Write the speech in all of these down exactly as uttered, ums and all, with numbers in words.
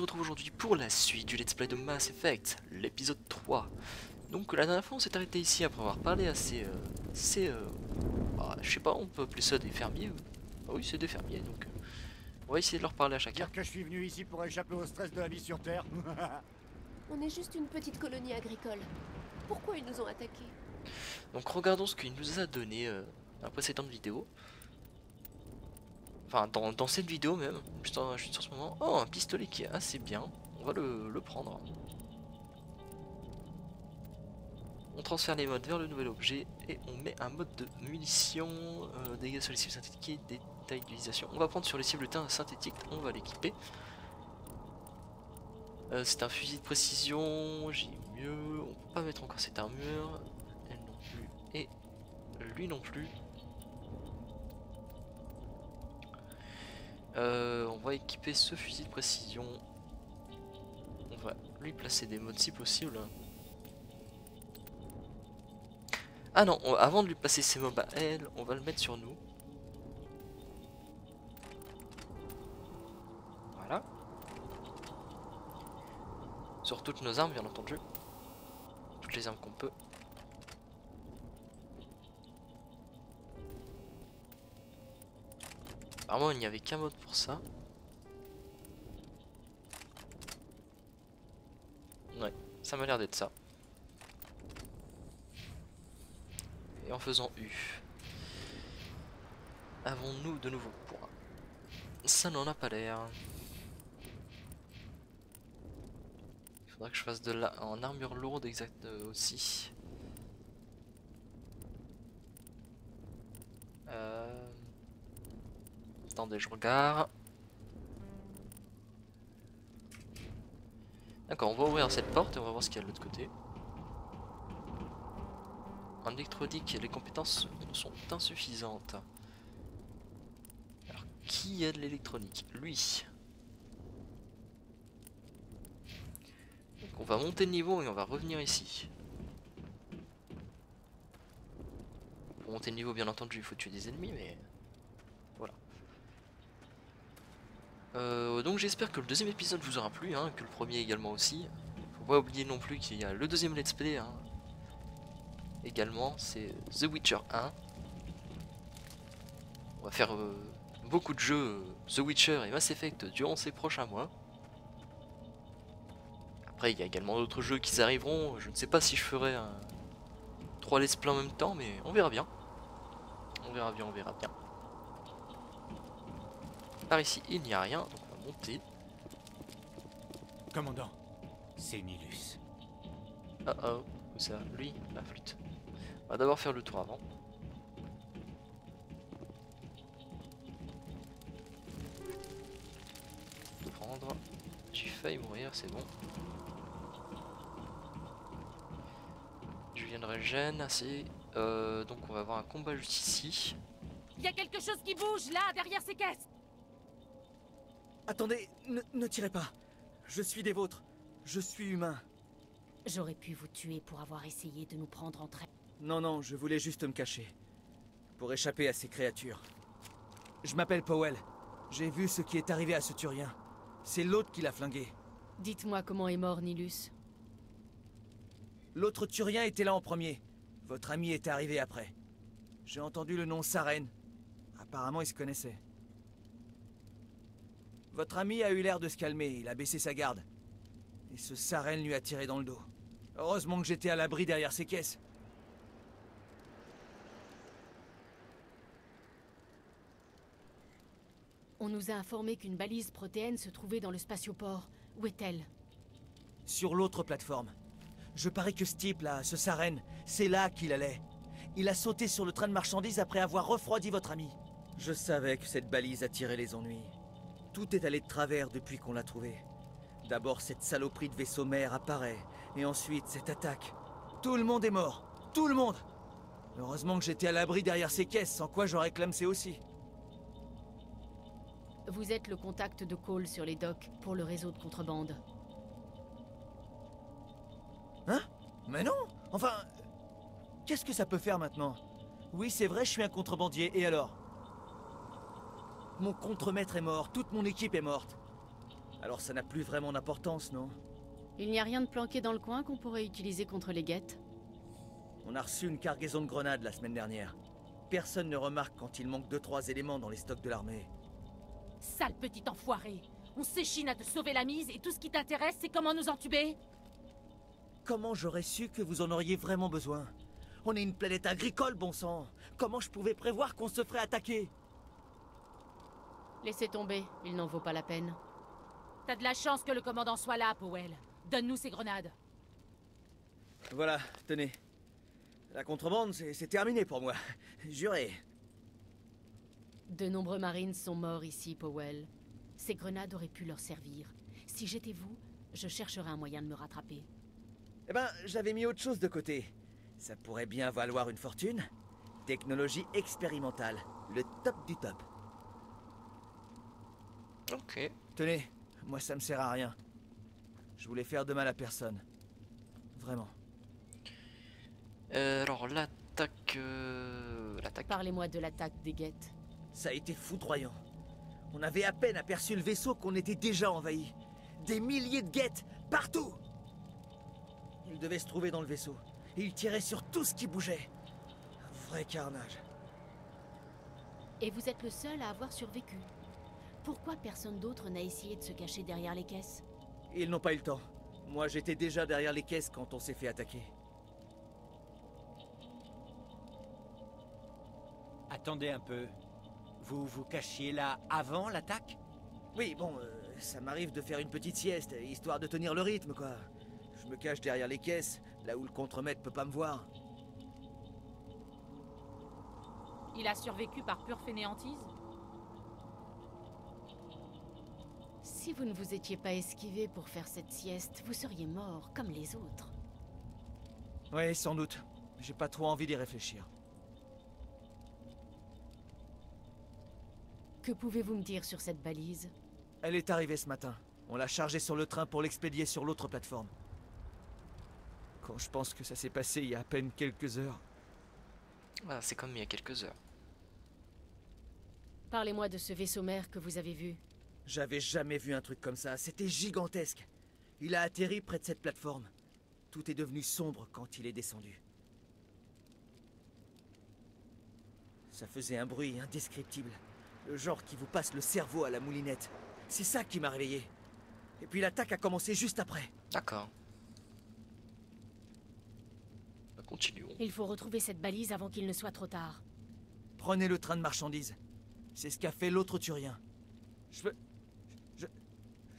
se retrouve aujourd'hui pour la suite du Let's Play de Mass Effect, l'épisode trois. Donc la dernière fois on s'est arrêté ici après avoir parlé à ces... Euh, ces euh, bah, je sais pas, on peut appeler ça des fermiers. Ah oui, c'est des fermiers, donc euh, on va essayer de leur parler à chacun. Dire que je suis venu ici pour échapper au stress de la vie sur Terre. On est juste une petite colonie agricole. Pourquoi ils nous ont attaqués? Donc regardons ce qu'il nous a donné euh, dans la précédente vidéo. Enfin, dans, dans cette vidéo même, juste, en, juste sur ce moment. Oh, un pistolet qui est assez bien. On va le, le prendre. On transfère les modes vers le nouvel objet et on met un mode de munitions, euh, dégâts sur les cibles synthétiques et détails d'utilisation. On va prendre sur les cibles synthétiques, on va l'équiper. Euh, c'est un fusil de précision, j'ai mieux. On peut pas mettre encore cette armure. Elle non plus. Et lui non plus. Euh, on va équiper ce fusil de précision. On va lui placer des modes si possible. Ah non, on, avant de lui placer ses mobs à elle, on va le mettre sur nous. Voilà. Sur toutes nos armes, bien entendu. Toutes les armes qu'on peut. Apparemment il n'y avait qu'un mode pour ça. Ouais, ça m'a l'air d'être ça. Et en faisant U. Avons-nous de nouveaux points? Ça n'en a pas l'air. Il faudra que je fasse de la... en armure lourde exacte aussi. Euh... Attendez, je regarde. D'accord, on va ouvrir cette porte et on va voir ce qu'il y a de l'autre côté. En électronique, les compétences sont insuffisantes. Alors, qui a de l'électronique? Lui. Donc, on va monter de niveau et on va revenir ici. Pour monter de niveau, bien entendu, il faut tuer des ennemis, mais... Euh, donc j'espère que le deuxième épisode vous aura plu, hein, que le premier également aussi. Faut pas oublier non plus qu'il y a le deuxième let's play, hein. Également, c'est The Witcher un. On va faire euh, beaucoup de jeux The Witcher et Mass Effect durant ces prochains mois. Après il y a également d'autres jeux qui arriveront, je ne sais pas si je ferai un... trois let's play en même temps, mais on verra bien. On verra bien, on verra bien. Par ici, il n'y a rien, donc on va monter. Commandant, c'est Nihlus. Ah oh, oh, où ça? Lui, la flûte. On va d'abord faire le tour avant. Prendre. J'ai failli mourir, c'est bon. Je viens de régène, assez. Euh, donc on va avoir un combat juste ici. Il y a quelque chose qui bouge là, derrière ces caisses. Attendez, ne, ne tirez pas. Je suis des vôtres. Je suis humain. J'aurais pu vous tuer pour avoir essayé de nous prendre en traître. Non, non, je voulais juste me cacher. Pour échapper à ces créatures. Je m'appelle Powell. J'ai vu ce qui est arrivé à ce Turien. C'est l'autre qui l'a flingué. Dites-moi comment est mort Nihlus. L'autre Turien était là en premier. Votre ami était arrivé après. J'ai entendu le nom Saren. Apparemment, ils se connaissaient. Votre ami a eu l'air de se calmer, il a baissé sa garde. Et ce Saren lui a tiré dans le dos. Heureusement que j'étais à l'abri derrière ces caisses. On nous a informé qu'une balise protéenne se trouvait dans le spatioport. Où est-elle? Sur l'autre plateforme. Je parie que ce type là, ce Saren, c'est là qu'il allait. Il a sauté sur le train de marchandises après avoir refroidi votre ami. Je savais que cette balise attirait les ennuis. Tout est allé de travers depuis qu'on l'a trouvé. D'abord, cette saloperie de vaisseau-mère apparaît, et ensuite, cette attaque. Tout le monde est mort. Tout le monde. Heureusement que j'étais à l'abri derrière ces caisses, sans quoi j'aurais clamsé aussi. Vous êtes le contact de Cole sur les docks pour le réseau de contrebande. Hein? Mais non! Enfin... Qu'est-ce que ça peut faire maintenant? Oui, c'est vrai, je suis un contrebandier, et alors? Mon contremaître est mort, toute mon équipe est morte. Alors ça n'a plus vraiment d'importance, non? Il n'y a rien de planqué dans le coin qu'on pourrait utiliser contre les Geths? On a reçu une cargaison de grenades la semaine dernière. Personne ne remarque quand il manque deux trois éléments dans les stocks de l'armée. Sale petit enfoiré! On s'échine à te sauver la mise et tout ce qui t'intéresse, c'est comment nous entuber? Comment j'aurais su que vous en auriez vraiment besoin? On est une planète agricole, bon sang! Comment je pouvais prévoir qu'on se ferait attaquer? Laissez tomber, il n'en vaut pas la peine. T'as de la chance que le commandant soit là, Powell. Donne-nous ces grenades. Voilà, tenez. La contrebande, c'est terminé pour moi. Jurez. De nombreux marines sont morts ici, Powell. Ces grenades auraient pu leur servir. Si j'étais vous, je chercherais un moyen de me rattraper. Eh ben, j'avais mis autre chose de côté. Ça pourrait bien valoir une fortune. Technologie expérimentale. Le top du top. Ok. Tenez, moi ça me sert à rien. Je voulais faire de mal à personne. Vraiment. Euh, alors l'attaque... Euh, l'attaque... Parlez-moi de l'attaque des Geths. Ça a été foudroyant. On avait à peine aperçu le vaisseau qu'on était déjà envahi. Des milliers de Geths, partout! Ils devaient se trouver dans le vaisseau. Et ils tiraient sur tout ce qui bougeait. Un vrai carnage. Et vous êtes le seul à avoir survécu. Pourquoi personne d'autre n'a essayé de se cacher derrière les caisses? Ils n'ont pas eu le temps. Moi, j'étais déjà derrière les caisses quand on s'est fait attaquer. Attendez un peu. Vous vous cachiez là avant l'attaque? Oui, bon, euh, ça m'arrive de faire une petite sieste, histoire de tenir le rythme, quoi. Je me cache derrière les caisses, là où le contremaître peut pas me voir. Il a survécu par pure fainéantise? Si vous ne vous étiez pas esquivé pour faire cette sieste, vous seriez mort, comme les autres. Oui, sans doute. J'ai pas trop envie d'y réfléchir. Que pouvez-vous me dire sur cette balise? Elle est arrivée ce matin. On l'a chargée sur le train pour l'expédier sur l'autre plateforme. Quand je pense que ça s'est passé il y a à peine quelques heures. Ah, c'est comme il y a quelques heures. Parlez-moi de ce vaisseau-mère que vous avez vu. J'avais jamais vu un truc comme ça, c'était gigantesque. Il a atterri près de cette plateforme. Tout est devenu sombre quand il est descendu. Ça faisait un bruit indescriptible. Le genre qui vous passe le cerveau à la moulinette. C'est ça qui m'a réveillé. Et puis l'attaque a commencé juste après. D'accord. Continuons. Il faut retrouver cette balise avant qu'il ne soit trop tard. Prenez le train de marchandises. C'est ce qu'a fait l'autre Turien. Je peux... Je...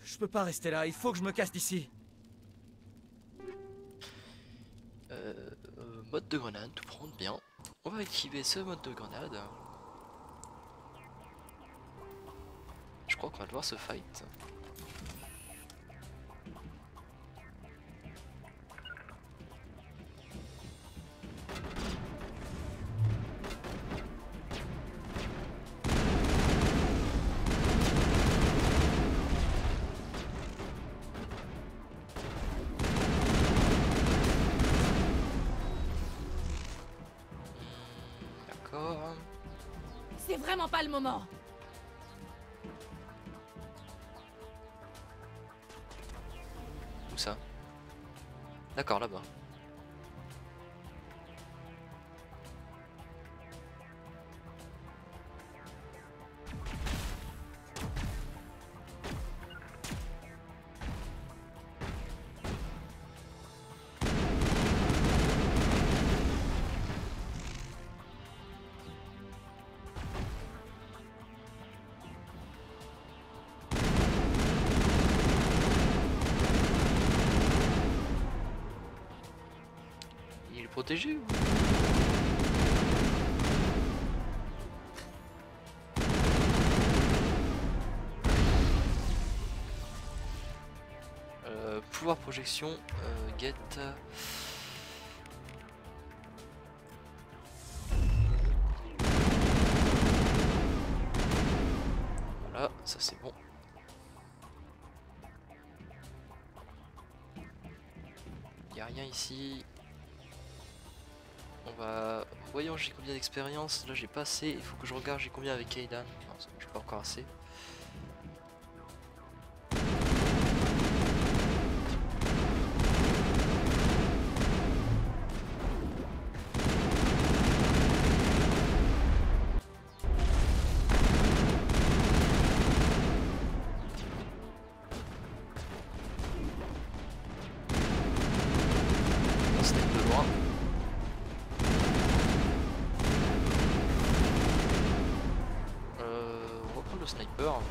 Je peux pas rester là, il faut que je me casse d'ici. Euh, euh... Mode de grenade, tout prendre bien. On va activer ce mode de grenade. Je crois qu'on va devoir se fight. Pas le moment. Où ça? D'accord, là-bas. Protégé. Euh, pouvoir projection, euh, get. Voilà, ça c'est bon. Y a rien ici. Euh, voyons, j'ai combien d'expérience? Là j'ai pas assez, il faut que je regarde j'ai combien avec Aidan. Non, j'ai pas encore assez. step de loin. Euh, on reprend le sniper.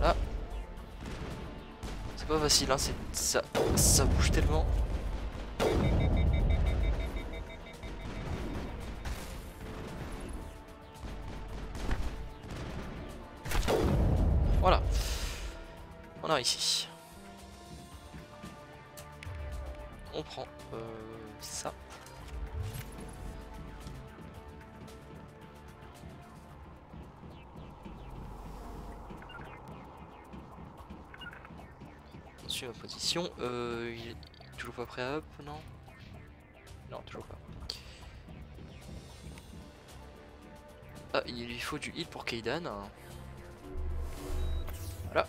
Voilà. C'est pas facile, hein, c'est ça, ça bouge tellement. Ici on prend euh, ça sur ma position. Euh, il est toujours pas prêt à up. Non, non, toujours pas. Ah, il lui faut du heal pour Kaidan. Voilà.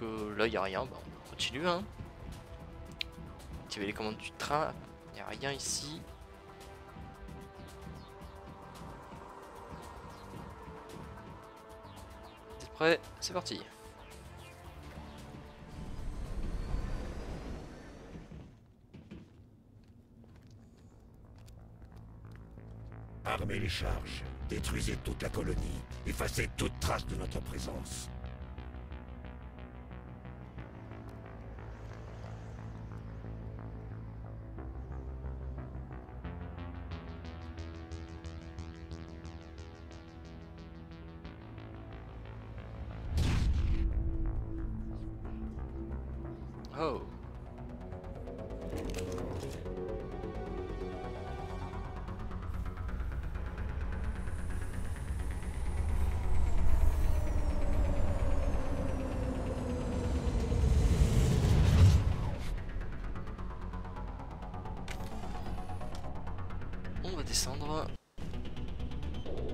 Euh, là il n'y a rien, bah, on continue hein. Activer les commandes du train, il n'y a rien ici. Vous êtes prêts? C'est parti. Armez les charges, détruisez toute la colonie, effacez toute trace de notre présence. Oh. On va descendre.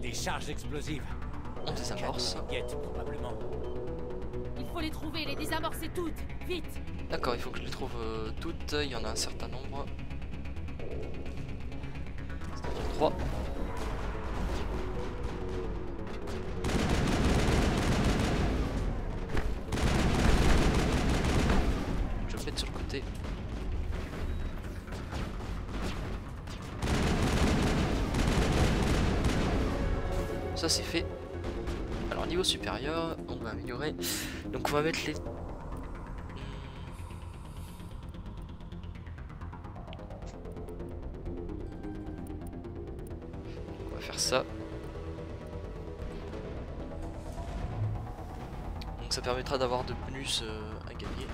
Des charges explosives. On désamorce. Probablement. Il faut les trouver, les désamorcer toutes, vite. D'accord, il faut que je les trouve euh, toutes, il y en a un certain nombre. C'est-à-dire trois. Je vais mettre sur le côté. Ça c'est fait. Alors niveau supérieur, on va améliorer. Donc on va mettre les... ça. Donc ça permettra d'avoir de bonus euh, à gagner.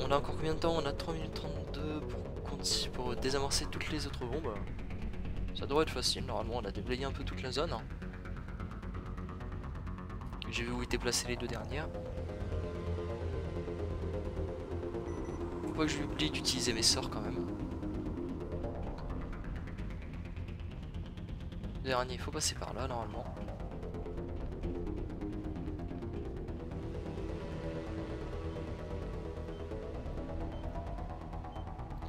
On a encore combien de temps? On a trois minutes trente-deux pour, pour désamorcer toutes les autres bombes. Ça devrait être facile, normalement on a déblayé un peu toute la zone. J'ai vu où étaient placées les deux dernières. Faut pas que je l'oublie d'utiliser mes sorts quand même. Dernier, il faut passer par là normalement.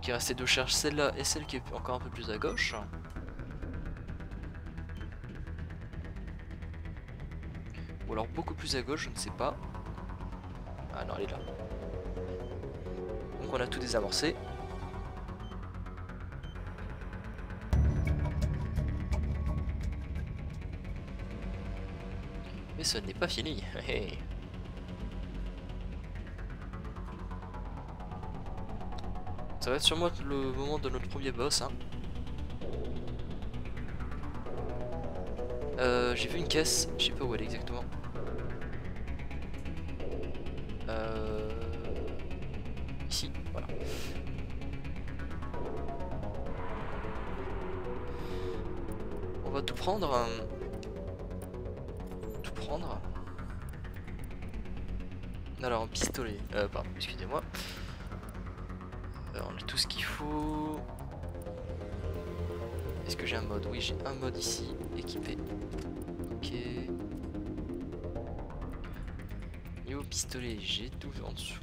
Il reste deux charges, celle-là et celle qui est encore un peu plus à gauche. Ou alors beaucoup plus à gauche, je ne sais pas. Ah non, elle est là. Donc on a tout désamorcé. Mais ce n'est pas fini. Ça va être sûrement le moment de notre premier boss, hein. Euh, j'ai vu une caisse, je sais pas où elle est exactement. Euh... Ici, voilà. On va tout prendre. Hein. Tout prendre. Alors, un pistolet. Euh, pardon, excusez-moi. Euh, on a tout ce qu'il faut. Est-ce que j'ai un mode? Oui, j'ai un mode ici, équipé. Ok. Niveau pistolet, j'ai tout en dessous.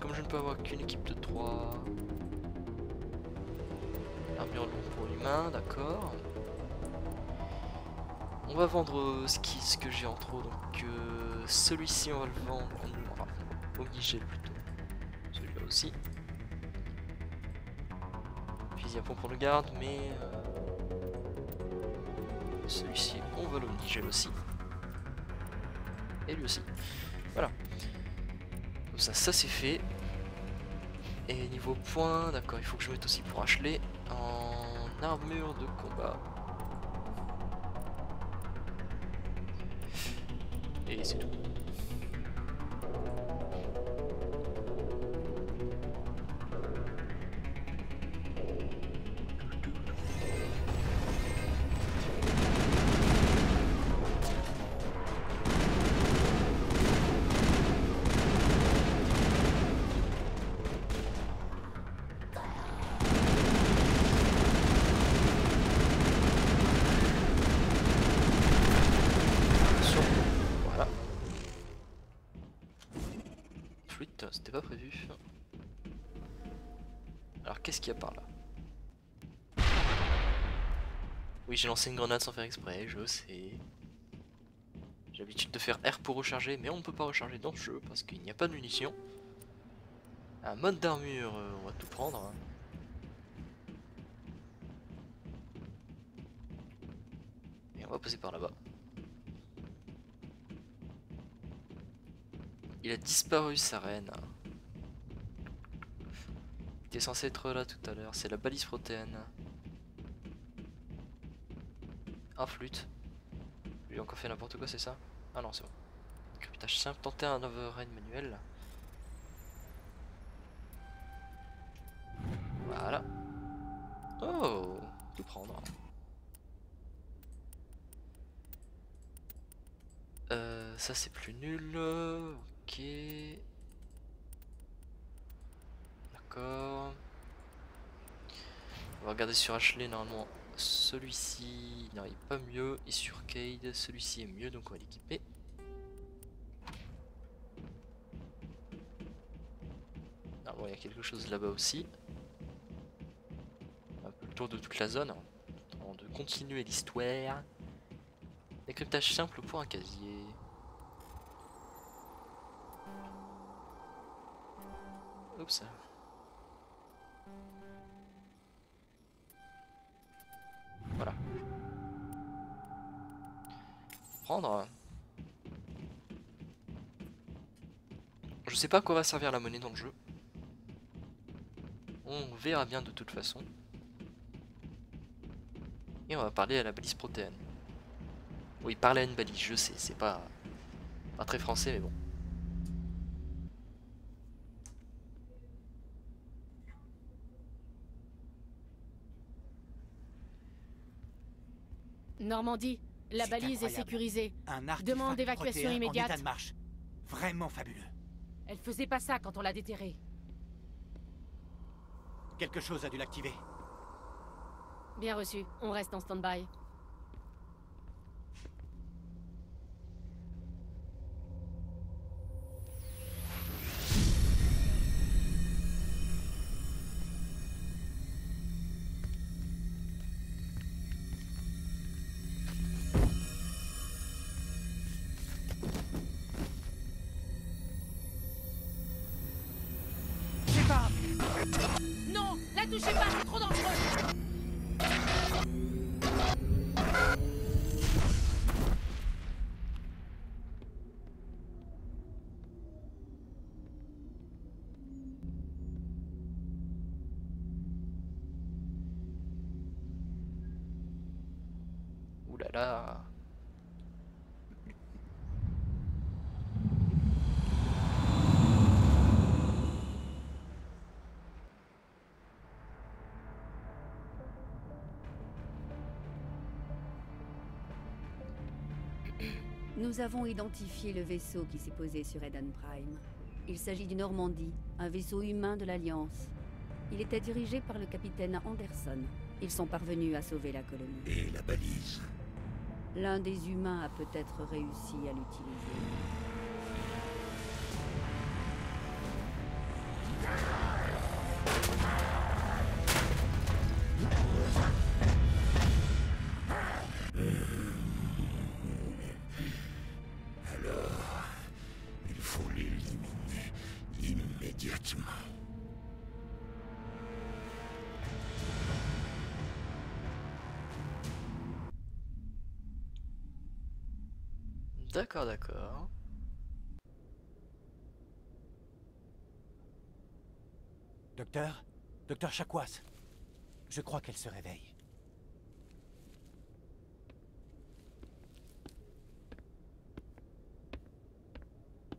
Comme je ne peux avoir qu'une équipe de trois. Armure lourde pour l'humain, d'accord. On va vendre ce, qui, ce que j'ai en trop. Donc euh, celui-ci, on va le vendre en enfin, au midigel plutôt. Celui-là aussi. Fusil à pompe pour le garde, mais euh, celui-ci, on va le midigel aussi. Et lui aussi. Voilà. Comme ça, ça c'est fait. Et niveau points, d'accord, il faut que je mette aussi pour Ashley en armure de combat. Et c'est tout. C'était pas prévu. Alors qu'est-ce qu'il y a par là? Oui, j'ai lancé une grenade sans faire exprès, je sais. J'ai l'habitude de faire R pour recharger, mais on ne peut pas recharger dans le jeu parce qu'il n'y a pas de munitions. Un mode d'armure, on va tout prendre. Et on va passer par là-bas. Il a disparu, Saren. Il était censé être là tout à l'heure. C'est la balise protéenne. Ah, flûte. J'ai encore fait n'importe quoi, c'est ça? Ah non, c'est bon. Cryptage simple, tenter un override manuel. Voilà. Oh, tout prendre. Euh, ça c'est plus nul. Ok. D'accord. On va regarder sur Ashley normalement. Celui-ci n'arrive pas mieux. Et sur Cade, celui-ci est mieux, donc on va l'équiper. Ah bon, il y a quelque chose là-bas aussi. Un peu le tour de toute la zone. Avant de continuer l'histoire. Décryptage simple pour un casier. Oups. Voilà. Prendre. Je sais pas à quoi va servir la monnaie dans le jeu. On verra bien de toute façon. Et on va parler à la balise protéine. Oui, parler à une balise, je sais, c'est pas, pas très français, mais bon. Normandie, la balise est sécurisée. Demande d'évacuation immédiate. En état de marche. Vraiment fabuleux. Elle faisait pas ça quand on l'a déterrée. Quelque chose a dû l'activer. Bien reçu, on reste en stand-by. Non, la touchez pas, c'est trop dangereux. là là. Nous avons identifié le vaisseau qui s'est posé sur Eden Prime. Il s'agit du Normandy, un vaisseau humain de l'Alliance. Il était dirigé par le capitaine Anderson. Ils sont parvenus à sauver la colonie. Et la balise? L'un des humains a peut-être réussi à l'utiliser. Alors, il faut l'éliminer immédiatement. D'accord, d'accord. Docteur, Docteur Chakwas, je crois qu'elle se réveille.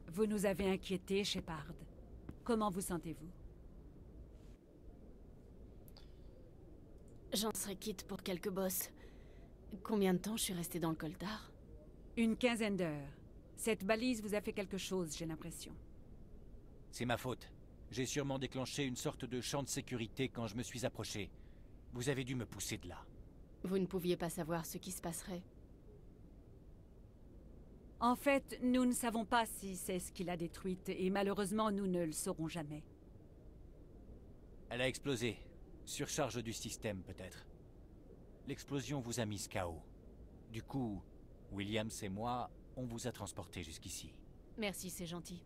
Vous nous avez inquiétés, Shepard. Comment vous sentez-vous? J'en serai quitte pour quelques bosses. Combien de temps je suis restée dans le coltard? Une quinzaine d'heures. Cette balise vous a fait quelque chose, j'ai l'impression. C'est ma faute. J'ai sûrement déclenché une sorte de champ de sécurité quand je me suis approché. Vous avez dû me pousser de là. Vous ne pouviez pas savoir ce qui se passerait. En fait, nous ne savons pas si c'est ce qui l'a détruite, et malheureusement, nous ne le saurons jamais. Elle a explosé. Surcharge du système, peut-être. L'explosion vous a mis K O. Du coup... Williams et moi, on vous a transporté jusqu'ici. Merci, c'est gentil.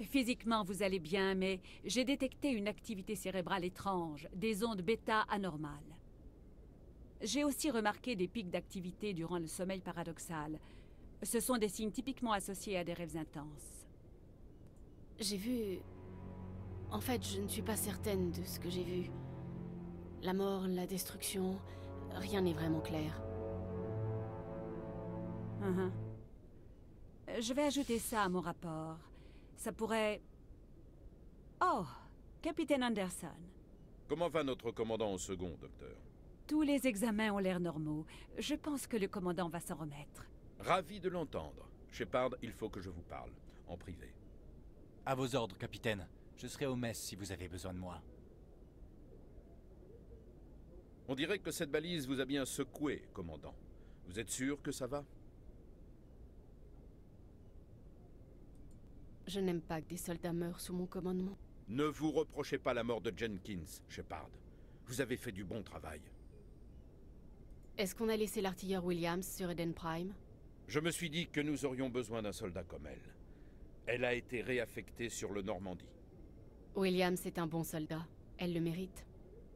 Physiquement, vous allez bien, mais j'ai détecté une activité cérébrale étrange, des ondes bêta anormales. J'ai aussi remarqué des pics d'activité durant le sommeil paradoxal. Ce sont des signes typiquement associés à des rêves intenses. J'ai vu... En fait, je ne suis pas certaine de ce que j'ai vu. La mort, la destruction, rien n'est vraiment clair. Uh-huh. Je vais ajouter ça à mon rapport. Ça pourrait... Oh, Capitaine Anderson. Comment va notre commandant au second, docteur? Tous les examens ont l'air normaux. Je pense que le commandant va s'en remettre. Ravi de l'entendre. Shepard, il faut que je vous parle, en privé. À vos ordres, Capitaine. Je serai au mess si vous avez besoin de moi. On dirait que cette balise vous a bien secoué, commandant. Vous êtes sûr que ça va? Je n'aime pas que des soldats meurent sous mon commandement. Ne vous reprochez pas la mort de Jenkins, Shepard. Vous avez fait du bon travail. Est-ce qu'on a laissé l'artilleur Williams sur Eden Prime? Je me suis dit que nous aurions besoin d'un soldat comme elle. Elle a été réaffectée sur le Normandie. Williams est un bon soldat. Elle le mérite.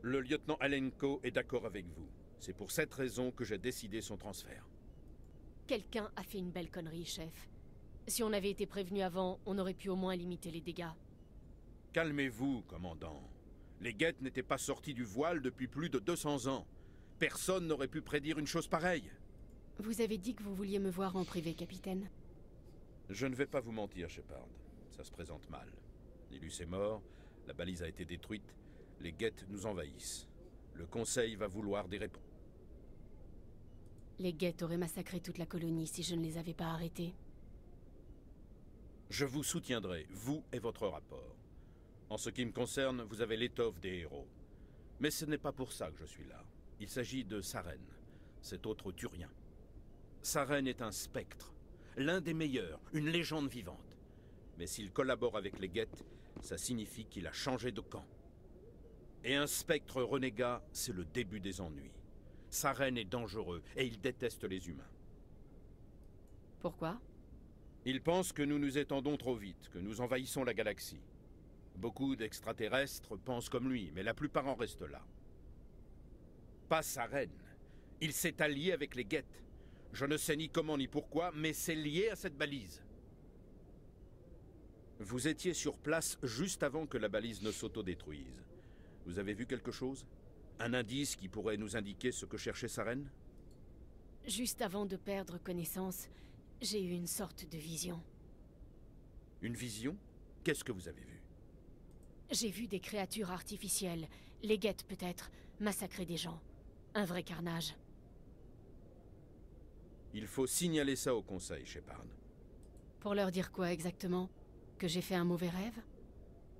Le lieutenant Alenko est d'accord avec vous. C'est pour cette raison que j'ai décidé son transfert. Quelqu'un a fait une belle connerie, chef. Si on avait été prévenu avant, on aurait pu au moins limiter les dégâts. Calmez-vous, commandant. Les Geths n'étaient pas sortis du voile depuis plus de deux cents ans. Personne n'aurait pu prédire une chose pareille. Vous avez dit que vous vouliez me voir en privé, capitaine. Je ne vais pas vous mentir, Shepard. Ça se présente mal. Nihlus est mort, la balise a été détruite, les Geths nous envahissent. Le Conseil va vouloir des réponses. Les Geths auraient massacré toute la colonie si je ne les avais pas arrêtés. Je vous soutiendrai, vous et votre rapport. En ce qui me concerne, vous avez l'étoffe des héros. Mais ce n'est pas pour ça que je suis là. Il s'agit de Saren, cet autre Turien. Saren est un spectre, l'un des meilleurs, une légende vivante. Mais s'il collabore avec les Geths, ça signifie qu'il a changé de camp. Et un spectre renégat, c'est le début des ennuis. Saren est dangereux et il déteste les humains. Pourquoi ? Ils pensent que nous nous étendons trop vite, que nous envahissons la galaxie. Beaucoup d'extraterrestres pensent comme lui, mais la plupart en restent là. Pas Saren. Il s'est allié avec les Geths. Je ne sais ni comment ni pourquoi, mais c'est lié à cette balise. Vous étiez sur place juste avant que la balise ne s'autodétruise. Vous avez vu quelque chose? Un indice qui pourrait nous indiquer ce que cherchait Saren? Juste avant de perdre connaissance, j'ai eu une sorte de vision. Une vision? Qu'est-ce que vous avez vu? J'ai vu des créatures artificielles, les Geths peut-être, massacrer des gens. Un vrai carnage. Il faut signaler ça au Conseil, Shepard. Pour leur dire quoi exactement? Que j'ai fait un mauvais rêve?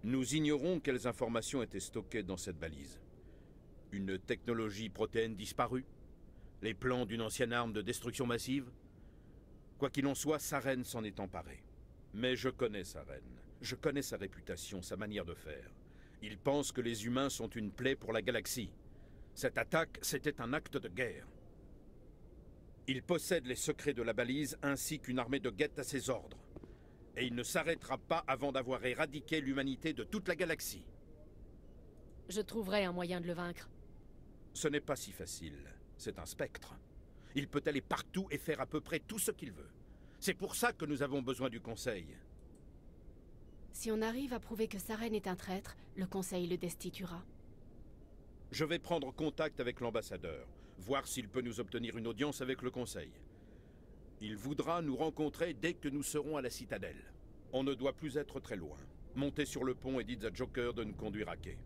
Nous ignorons quelles informations étaient stockées dans cette balise. Une technologie protéenne disparue? Les plans d'une ancienne arme de destruction massive? Quoi qu'il en soit, Saren s'en est emparée. Mais je connais Saren. Je connais sa réputation, sa manière de faire. Il pense que les humains sont une plaie pour la galaxie. Cette attaque, c'était un acte de guerre. Il possède les secrets de la balise ainsi qu'une armée de Geths à ses ordres. Et il ne s'arrêtera pas avant d'avoir éradiqué l'humanité de toute la galaxie. Je trouverai un moyen de le vaincre. Ce n'est pas si facile. C'est un spectre. Il peut aller partout et faire à peu près tout ce qu'il veut. C'est pour ça que nous avons besoin du Conseil. Si on arrive à prouver que Saren est un traître, le Conseil le destituera. Je vais prendre contact avec l'ambassadeur, voir s'il peut nous obtenir une audience avec le Conseil. Il voudra nous rencontrer dès que nous serons à la Citadelle. On ne doit plus être très loin. Montez sur le pont et dites à Joker de nous conduire à quai.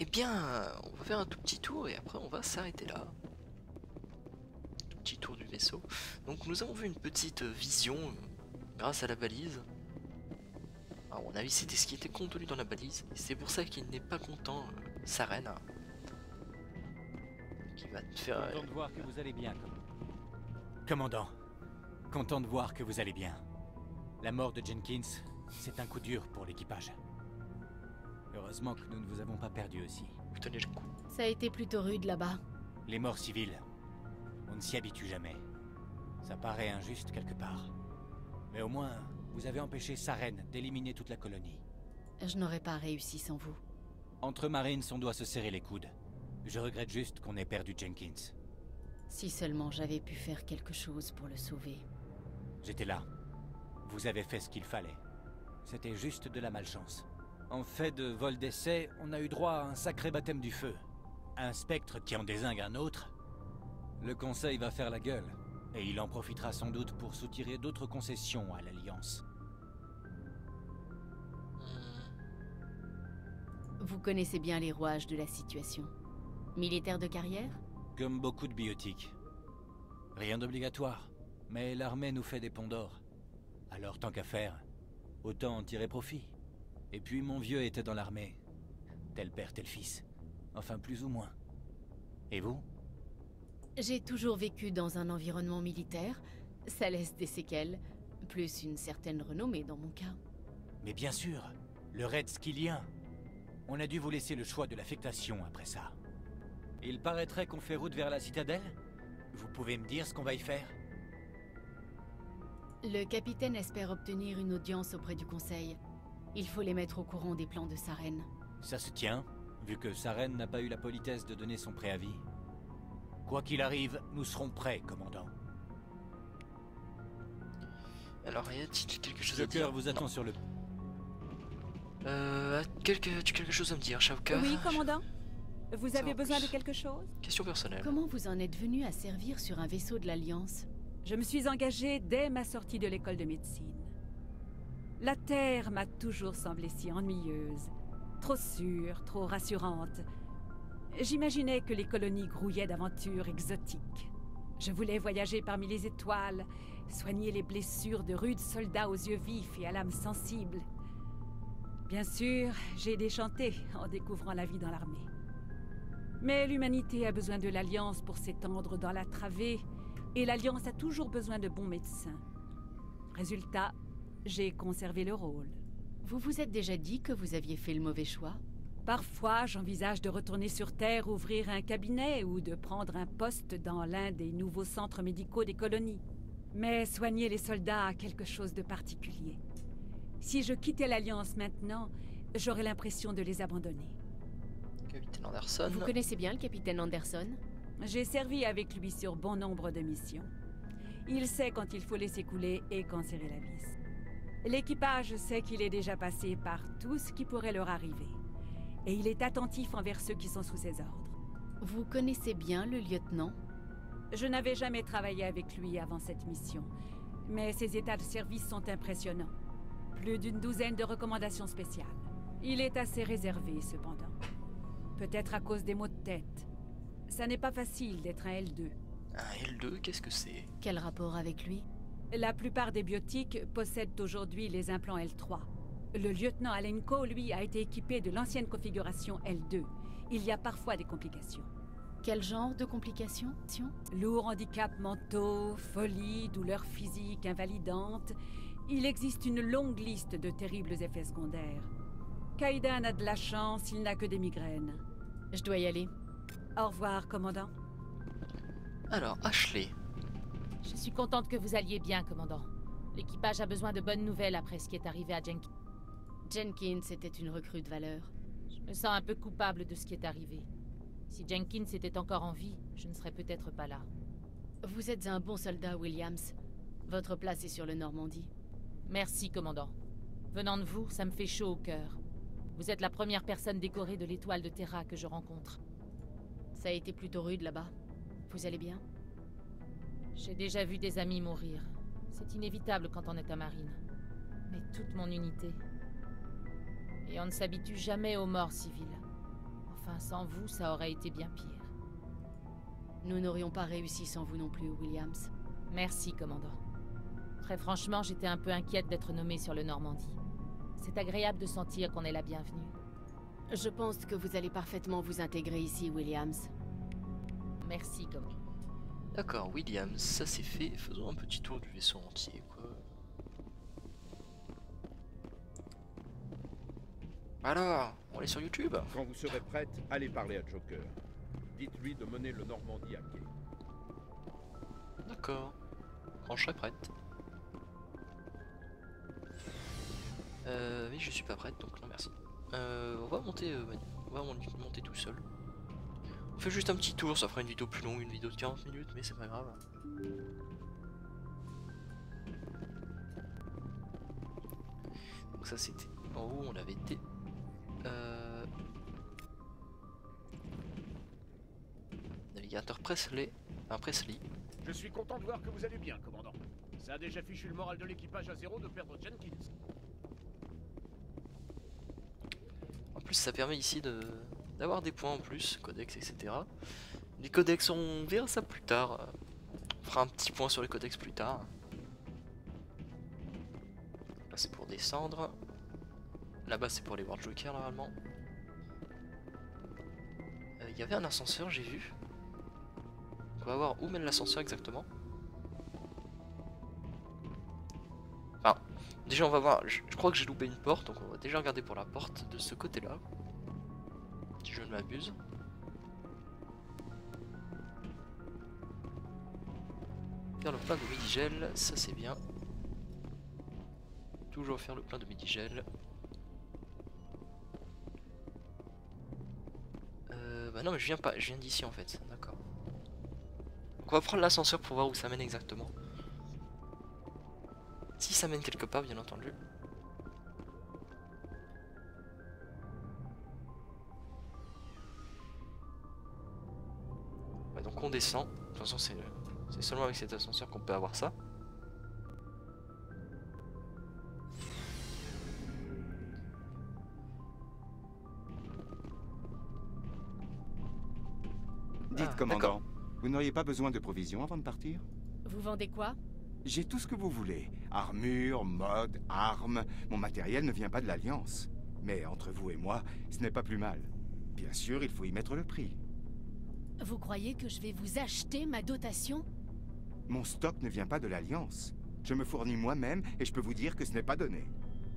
Eh bien, on va faire un tout petit tour et après on va s'arrêter là. Tout petit tour du vaisseau. Donc nous avons vu une petite vision grâce à la balise. Alors, à mon avis, c'était ce qui était contenu dans la balise. C'est pour ça qu'il n'est pas content, euh, Saren. Hein. Qui va te faire. Content de voir que vous allez bien. Commandant, content de voir que vous allez bien. La mort de Jenkins, c'est un coup dur pour l'équipage. Heureusement que nous ne vous avons pas perdu aussi. Vous tenez le coup. Ça a été plutôt rude là-bas. Les morts civiles, on ne s'y habitue jamais. Ça paraît injuste quelque part. Mais au moins, vous avez empêché Saren d'éliminer toute la colonie. Je n'aurais pas réussi sans vous. Entre marines, on doit se serrer les coudes. Je regrette juste qu'on ait perdu Jenkins. Si seulement j'avais pu faire quelque chose pour le sauver. J'étais là. Vous avez fait ce qu'il fallait. C'était juste de la malchance. En fait de vol d'essai, on a eu droit à un sacré baptême du feu. Un spectre qui en désingue un autre. Le Conseil va faire la gueule. Et il en profitera sans doute pour soutirer d'autres concessions à l'Alliance. Vous connaissez bien les rouages de la situation. Militaire de carrière? Comme beaucoup de biotiques. Rien d'obligatoire. Mais l'armée nous fait des ponts d'or. Alors tant qu'à faire, autant en tirer profit. Et puis mon vieux était dans l'armée. Tel père, tel fils. Enfin, plus ou moins. Et vous? J'ai toujours vécu dans un environnement militaire. Ça laisse des séquelles. Plus une certaine renommée dans mon cas. Mais bien sûr, le raid skylien. On a dû vous laisser le choix de l'affectation après ça. Il paraîtrait qu'on fait route vers la Citadelle? Vous pouvez me dire ce qu'on va y faire? Le capitaine espère obtenir une audience auprès du Conseil. Il faut les mettre au courant des plans de Saren. Ça se tient, vu que Saren n'a pas eu la politesse de donner son préavis. Quoi qu'il arrive, nous serons prêts, commandant. Alors, y a-t-il quelque chose à dire? Joker vous attend sur le... Euh... As-tu quelque chose à me dire, Joker? Oui, commandant. Vous avez besoin de quelque chose? Question personnelle. Comment vous en êtes venu à servir sur un vaisseau de l'Alliance? Je me suis engagée dès ma sortie de l'école de médecine. La Terre m'a toujours semblé si ennuyeuse, trop sûre, trop rassurante. J'imaginais que les colonies grouillaient d'aventures exotiques. Je voulais voyager parmi les étoiles, soigner les blessures de rudes soldats aux yeux vifs et à l'âme sensible. Bien sûr, j'ai déchanté en découvrant la vie dans l'armée. Mais l'humanité a besoin de l'Alliance pour s'étendre dans la travée, et l'Alliance a toujours besoin de bons médecins. Résultat, j'ai conservé le rôle. Vous vous êtes déjà dit que vous aviez fait le mauvais choix? Parfois, j'envisage de retourner sur Terre, ouvrir un cabinet ou de prendre un poste dans l'un des nouveaux centres médicaux des colonies. Mais soigner les soldats a quelque chose de particulier. Si je quittais l'Alliance maintenant, j'aurais l'impression de les abandonner. Capitaine Anderson. Vous connaissez bien le capitaine Anderson? J'ai servi avec lui sur bon nombre de missions. Il sait quand il faut laisser couler et quand serrer la vis. L'équipage sait qu'il est déjà passé par tout ce qui pourrait leur arriver. et il est attentif envers ceux qui sont sous ses ordres. Vous connaissez bien le lieutenant? Je n'avais jamais travaillé avec lui avant cette mission, mais ses états de service sont impressionnants. Plus d'une douzaine de recommandations spéciales. Il est assez réservé, cependant. Peut-être à cause des maux de tête. Ça n'est pas facile d'être un L deux. Un L deux, qu'est-ce que c'est? Quel rapport avec lui? La plupart des biotiques possèdent aujourd'hui les implants L trois. Le lieutenant Alenko, lui, a été équipé de l'ancienne configuration L deux. Il y a parfois des complications. Quel genre de complications? Lourds handicaps mentaux, folie, douleurs physiques invalidantes. Il existe une longue liste de terribles effets secondaires. Kaidan a de la chance, il n'a que des migraines. Je dois y aller. Au revoir, commandant. Alors, Ashley. Je suis contente que vous alliez bien, commandant. L'équipage a besoin de bonnes nouvelles après ce qui est arrivé à Jenkins. Jenkins était une recrue de valeur. Je me sens un peu coupable de ce qui est arrivé. Si Jenkins était encore en vie, je ne serais peut-être pas là. Vous êtes un bon soldat, Williams. Votre place est sur le Normandy. Merci, commandant. Venant de vous, ça me fait chaud au cœur. Vous êtes la première personne décorée de l'étoile de Terra que je rencontre. Ça a été plutôt rude là-bas. Vous allez bien? J'ai déjà vu des amis mourir. C'est inévitable quand on est à marine. Mais toute mon unité... Et on ne s'habitue jamais aux morts civiles. Enfin, sans vous, ça aurait été bien pire. Nous n'aurions pas réussi sans vous non plus, Williams. Merci, commandant. Très franchement, j'étais un peu inquiète d'être nommée sur le Normandie. C'est agréable de sentir qu'on est la bienvenue. Je pense que vous allez parfaitement vous intégrer ici, Williams. Merci, commandant. D'accord, Williams, ça c'est fait. Faisons un petit tour du vaisseau entier, quoi. Alors, on est sur YouTube? Quand vous serez prête, allez parler à Joker. Dites-lui de mener le Normandie à quai. D'accord. Quand je serai prête. Euh, oui, je suis pas prête, donc non merci. Euh, on va monter, euh, on va monter tout seul. On fait juste un petit tour, ça fera une vidéo plus longue, une vidéo de quarante minutes, mais c'est pas grave. Donc ça c'était en haut, on avait été. Euh... Navigateur Pressly, un Pressly. Je suis content de voir que vous allez bien, commandant. Ça a déjà fichu le moral de l'équipage à zéro de perdre Jenkins. En plus, ça permet ici de d'avoir des points en plus, codex, et cetera. Les codex, on verra ça plus tard. On fera un petit point sur les codex plus tard. Là, c'est pour descendre. Là-bas, c'est pour aller voir Joker, normalement. Il euh, y avait un ascenseur, j'ai vu. On va voir où mène l'ascenseur exactement. Enfin, déjà, on va voir. Je, je crois que j'ai loupé une porte, donc on va déjà regarder pour la porte de ce côté-là. Si je ne m'abuse. Faire le plein de midigel, ça c'est bien. Toujours faire le plein de midigel. Bah non mais je viens pas, je viens d'ici en fait, d'accord. Donc on va prendre l'ascenseur pour voir où ça mène exactement. Si ça mène quelque part, bien entendu. Ouais, donc on descend, de toute façon c'est seulement avec cet ascenseur qu'on peut avoir ça. Dites, ah, commandant, vous n'auriez pas besoin de provisions avant de partir? Vous vendez quoi? J'ai tout ce que vous voulez. Armure, mode, armes. Mon matériel ne vient pas de l'Alliance. Mais entre vous et moi, ce n'est pas plus mal. Bien sûr, il faut y mettre le prix. Vous croyez que je vais vous acheter ma dotation? Mon stock ne vient pas de l'Alliance. Je me fournis moi-même et je peux vous dire que ce n'est pas donné.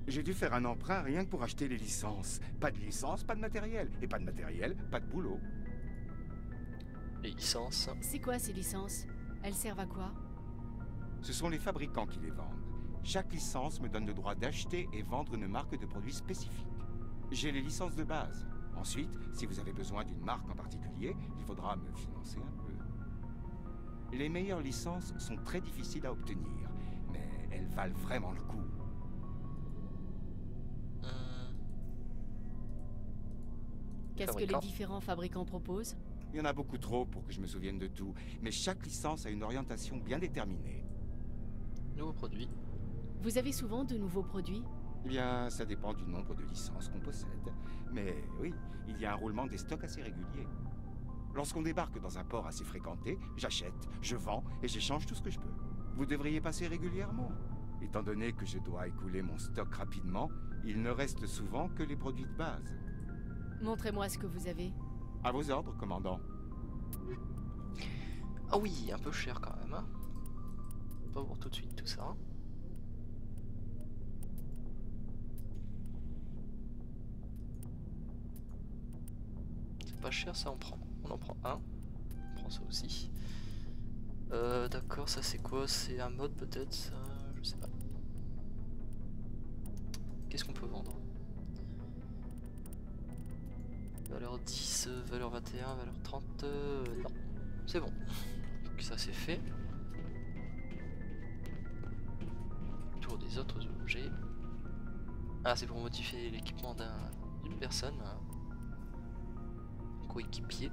J'ai dû faire un emprunt rien que pour acheter les licences. Pas de licence, pas de matériel. Et pas de matériel, pas de boulot. Les licences. C'est quoi ces licences? Elles servent à quoi? Ce sont les fabricants qui les vendent. Chaque licence me donne le droit d'acheter et vendre une marque de produit spécifique. J'ai les licences de base. Ensuite, si vous avez besoin d'une marque en particulier, il faudra me financer un peu. Les meilleures licences sont très difficiles à obtenir, mais elles valent vraiment le coup. Qu'est-ce que les différents fabricants proposent? Il y en a beaucoup trop pour que je me souvienne de tout, mais chaque licence a une orientation bien déterminée. Nouveaux produits. Vous avez souvent de nouveaux produits? Eh bien, ça dépend du nombre de licences qu'on possède. Mais oui, il y a un roulement des stocks assez régulier. Lorsqu'on débarque dans un port assez fréquenté, j'achète, je vends et j'échange tout ce que je peux. Vous devriez passer régulièrement. Étant donné que je dois écouler mon stock rapidement, il ne reste souvent que les produits de base. Montrez-moi ce que vous avez. À vos ordres, commandant. Ah oui, un peu cher quand même, hein. Pas pour tout de suite tout ça. Hein. C'est pas cher, ça on prend. On en prend un. On prend ça aussi. Euh, D'accord, ça c'est quoi? C'est un mode peut-être? euh, Je sais pas. Qu'est-ce qu'on peut vendre? Valeur dix, valeur vingt et un, valeur trente... Euh, non, c'est bon. Donc ça c'est fait. Tour des autres objets. Ah, c'est pour modifier l'équipement d'une un, personne. Un coéquipier.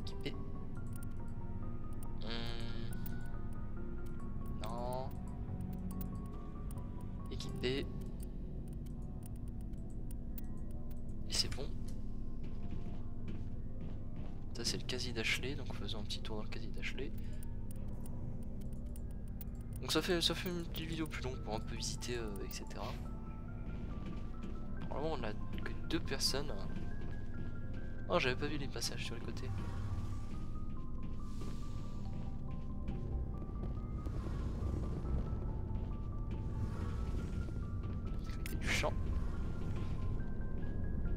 Équipé. Hum. Non. Équipé. C'est bon. Ça c'est le casier d'Ashley, donc faisons un petit tour dans le casier d'Ashley. Donc ça fait ça fait une petite vidéo plus longue pour un peu visiter, euh, et cetera. Normalement on a que deux personnes. Oh, j'avais pas vu les passages sur les côtés.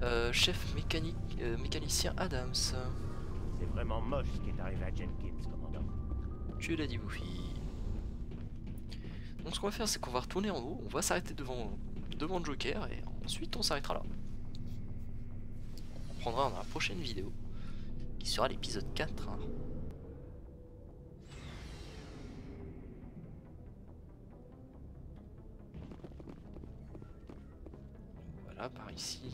Euh, chef mécanique, euh, mécanicien Adams. C'est vraiment moche ce qui est arrivé à Jenkins, commandant. Tu l'as dit, Buffy. Donc ce qu'on va faire, c'est qu'on va retourner en haut, on va s'arrêter devant, devant le Joker, et ensuite on s'arrêtera là. On prendra dans la prochaine vidéo, qui sera l'épisode quatre. Hein. Voilà, par ici.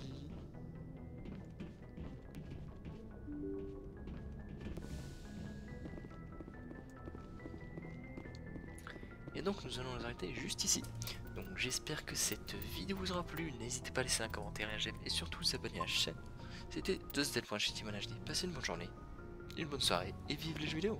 Et donc nous allons nous arrêter juste ici. Donc j'espère que cette vidéo vous aura plu. N'hésitez pas à laisser un commentaire, un j'aime et surtout vous abonner à la chaîne. C'était de Citadelle point H D. Passez une bonne journée, une bonne soirée et vive les jeux vidéo.